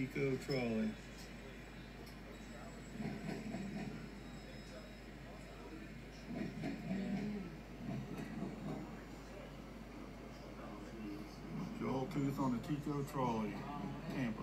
TECO Trolley. JawTooth on the TECO Trolley, Tampa.